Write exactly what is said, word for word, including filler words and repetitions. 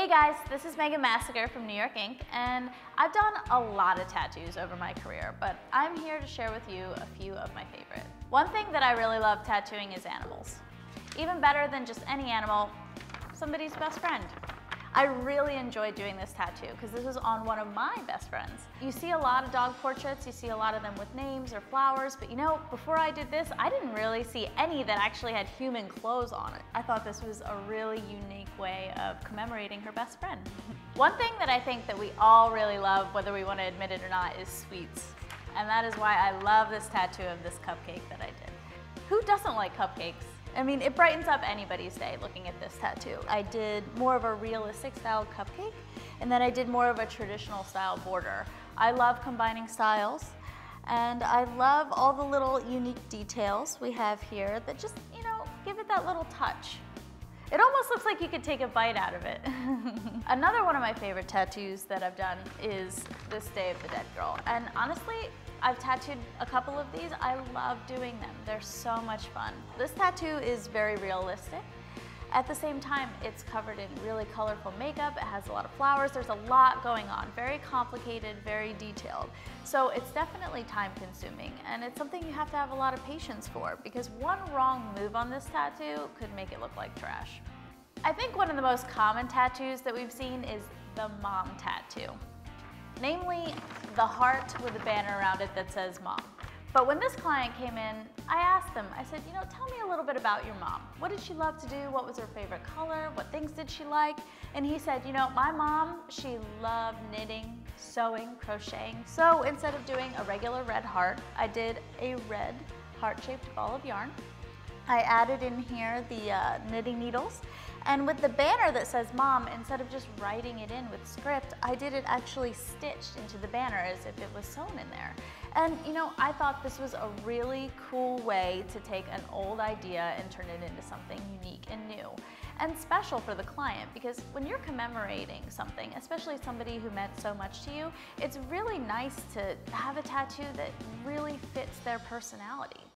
Hey guys, this is Megan Massacre from New York, Incorporated and I've done a lot of tattoos over my career, but I'm here to share with you a few of my favorite. One thing that I really love tattooing is animals. Even better than just any animal, somebody's best friend. I really enjoy doing this tattoo because this is on one of my best friends. You see a lot of dog portraits, you see a lot of them with names or flowers, but you know, before I did this, I didn't really see any that actually had human clothes on it. I thought this was a really unique way of commemorating her best friend. One thing that I think that we all really love, whether we want to admit it or not, is sweets. And that is why I love this tattoo of this cupcake that I did. Who doesn't like cupcakes? I mean, it brightens up anybody's day looking at this tattoo. I did more of a realistic style cupcake, and then I did more of a traditional style border. I love combining styles, and I love all the little unique details we have here that just, you know, give it that little touch. It almost looks like you could take a bite out of it. Another one of my favorite tattoos that I've done is this Day of the Dead Girl. And honestly, I've tattooed a couple of these. I love doing them. They're so much fun. This tattoo is very realistic. At the same time, it's covered in really colorful makeup. It has a lot of flowers. There's a lot going on. Very complicated, very detailed. So it's definitely time consuming, and it's something you have to have a lot of patience for, because one wrong move on this tattoo could make it look like trash. I think one of the most common tattoos that we've seen is the mom tattoo. Namely, the heart with a banner around it that says mom. But when this client came in, I asked them, I said, you know, tell me a little bit about your mom. What did she love to do? What was her favorite color? What things did she like? And he said, you know, my mom, she loved knitting, sewing, crocheting. So instead of doing a regular red heart, I did a red heart-shaped ball of yarn. I added in here the uh, knitting needles. And with the banner that says mom, instead of just writing it in with script, I did it actually stitched into the banner as if it was sewn in there. And you know, I thought this was a really cool way to take an old idea and turn it into something unique and new and special for the client, because when you're commemorating something, especially somebody who meant so much to you, it's really nice to have a tattoo that really fits their personality.